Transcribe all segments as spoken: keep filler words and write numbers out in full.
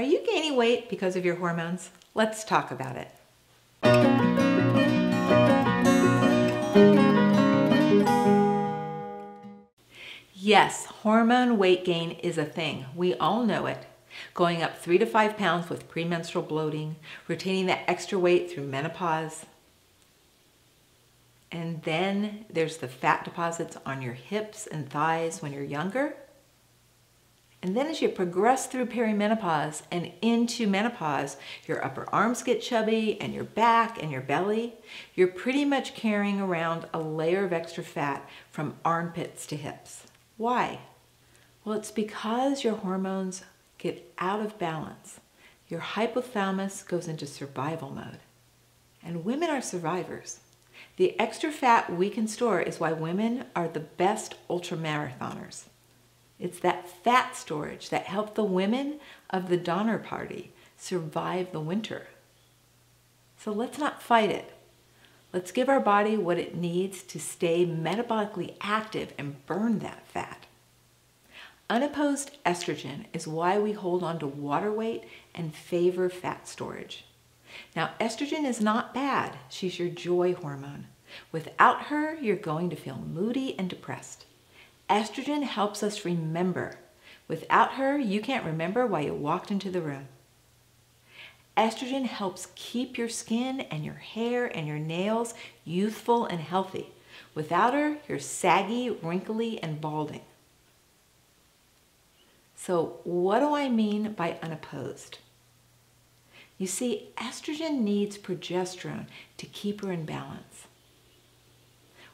Are you gaining weight because of your hormones? Let's talk about it. Yes, hormone weight gain is a thing. We all know it. Going up three to five pounds with premenstrual bloating, retaining that extra weight through menopause. And then there's the fat deposits on your hips and thighs when you're younger. And then as you progress through perimenopause and into menopause, your upper arms get chubby and your back and your belly. You're pretty much carrying around a layer of extra fat from armpits to hips. Why? Well, it's because your hormones get out of balance. Your hypothalamus goes into survival mode. And women are survivors. The extra fat we can store is why women are the best ultramarathoners. It's that fat storage that helped the women of the Donner party survive the winter. So let's not fight it. Let's give our body what it needs to stay metabolically active and burn that fat. Unopposed estrogen is why we hold on to water weight and favor fat storage. Now, estrogen is not bad. She's your joy hormone. Without her, you're going to feel moody and depressed. Estrogen helps us remember. Without her, you can't remember why you walked into the room. Estrogen helps keep your skin and your hair and your nails youthful and healthy. Without her, you're saggy, wrinkly, and balding. So what do I mean by unopposed? You see, estrogen needs progesterone to keep her in balance.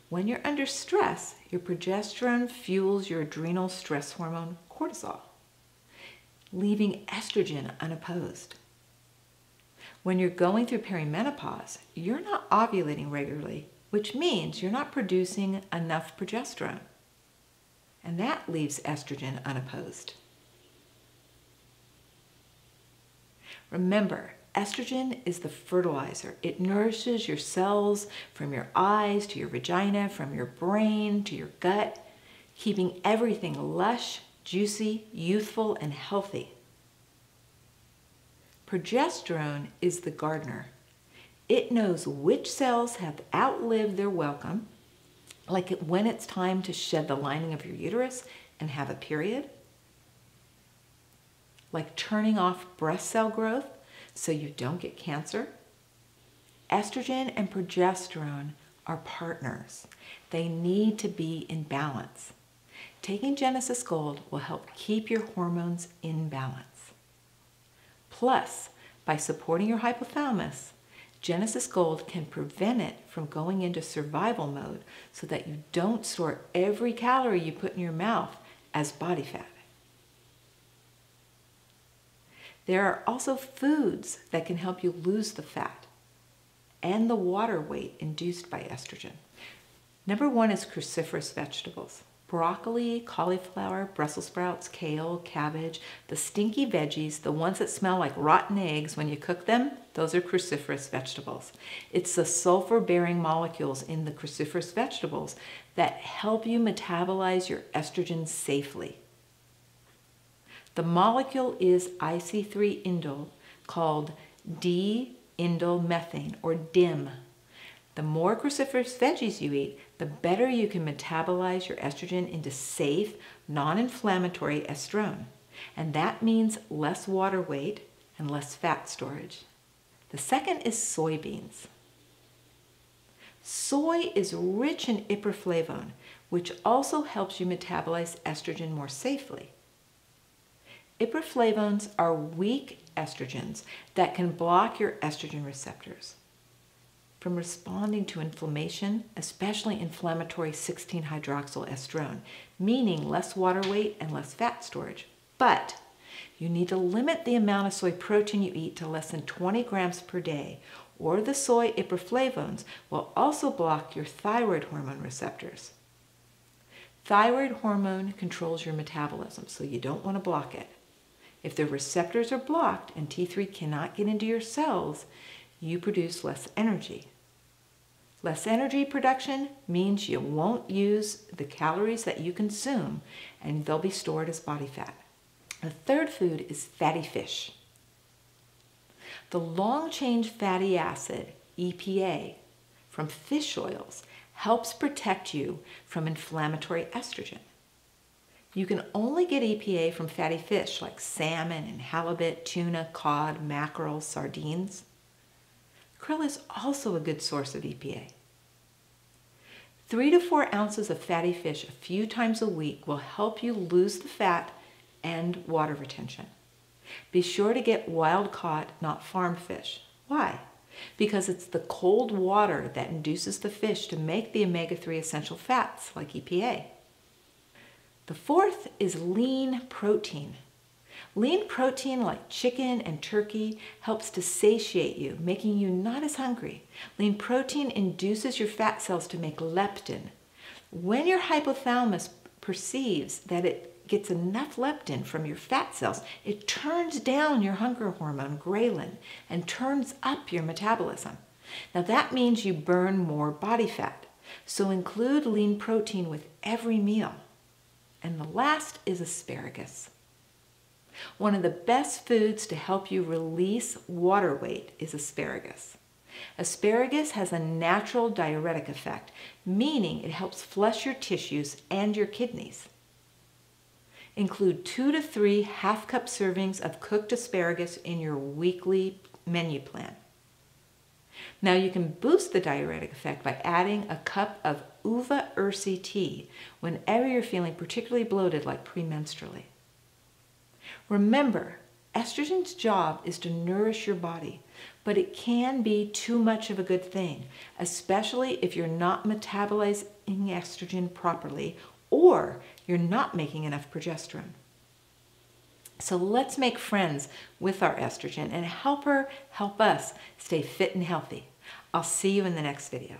When you're under stress, your progesterone fuels your adrenal stress hormone, cortisol, leaving estrogen unopposed. When you're going through perimenopause, you're not ovulating regularly, which means you're not producing enough progesterone. And that leaves estrogen unopposed. Remember, estrogen is the fertilizer. It nourishes your cells from your eyes to your vagina, from your brain to your gut, keeping everything lush, juicy, youthful, and healthy. Progesterone is the gardener. It knows which cells have outlived their welcome, like when it's time to shed the lining of your uterus and have a period, like turning off breast cell growth so you don't get cancer. Estrogen and progesterone are partners. They need to be in balance. Taking Genesis Gold will help keep your hormones in balance. Plus, by supporting your hypothalamus, Genesis Gold can prevent it from going into survival mode so that you don't store every calorie you put in your mouth as body fat. There are also foods that can help you lose the fat and the water weight induced by estrogen. Number one is cruciferous vegetables. Broccoli, cauliflower, Brussels sprouts, kale, cabbage, the stinky veggies, the ones that smell like rotten eggs when you cook them, those are cruciferous vegetables. It's the sulfur-bearing molecules in the cruciferous vegetables that help you metabolize your estrogen safely. The molecule is I C three indole, called D indole methane, or D I M. The more cruciferous veggies you eat, the better you can metabolize your estrogen into safe, non-inflammatory estrone. And that means less water weight and less fat storage. The second is soybeans. Soy is rich in iperflavone, which also helps you metabolize estrogen more safely. Iperflavones are weak estrogens that can block your estrogen receptors from responding to inflammation, especially inflammatory sixteen hydroxyl estrone, meaning less water weight and less fat storage. But you need to limit the amount of soy protein you eat to less than twenty grams per day, or the soy iperflavones will also block your thyroid hormone receptors. Thyroid hormone controls your metabolism, so you don't want to block it. If the receptors are blocked and T three cannot get into your cells, you produce less energy. Less energy production means you won't use the calories that you consume, and they'll be stored as body fat. The third food is fatty fish. the long-chain fatty acid, E P A, from fish oils helps protect you from inflammatory estrogen. You can only get E P A from fatty fish like salmon and halibut, tuna, cod, mackerel, sardines. Krill is also a good source of E P A. Three to four ounces of fatty fish a few times a week will help you lose the fat and water retention. Be sure to get wild-caught, not farmed fish. Why? Because it's the cold water that induces the fish to make the omega three essential fats like E P A. The fourth is lean protein. Lean protein like chicken and turkey helps to satiate you, making you not as hungry. Lean protein induces your fat cells to make leptin. When your hypothalamus perceives that it gets enough leptin from your fat cells, it turns down your hunger hormone, ghrelin, and turns up your metabolism. Now that means you burn more body fat. So include lean protein with every meal. And the last is asparagus. One of the best foods to help you release water weight is asparagus. Asparagus has a natural diuretic effect, meaning it helps flush your tissues and your kidneys. Include two to three half-cup servings of cooked asparagus in your weekly menu plan. Now you can boost the diuretic effect by adding a cup of Uva Ursi tea whenever you're feeling particularly bloated, like premenstrually. Remember, estrogen's job is to nourish your body, but it can be too much of a good thing, especially if you're not metabolizing estrogen properly or you're not making enough progesterone. So let's make friends with our estrogen and help her help us stay fit and healthy. I'll see you in the next video.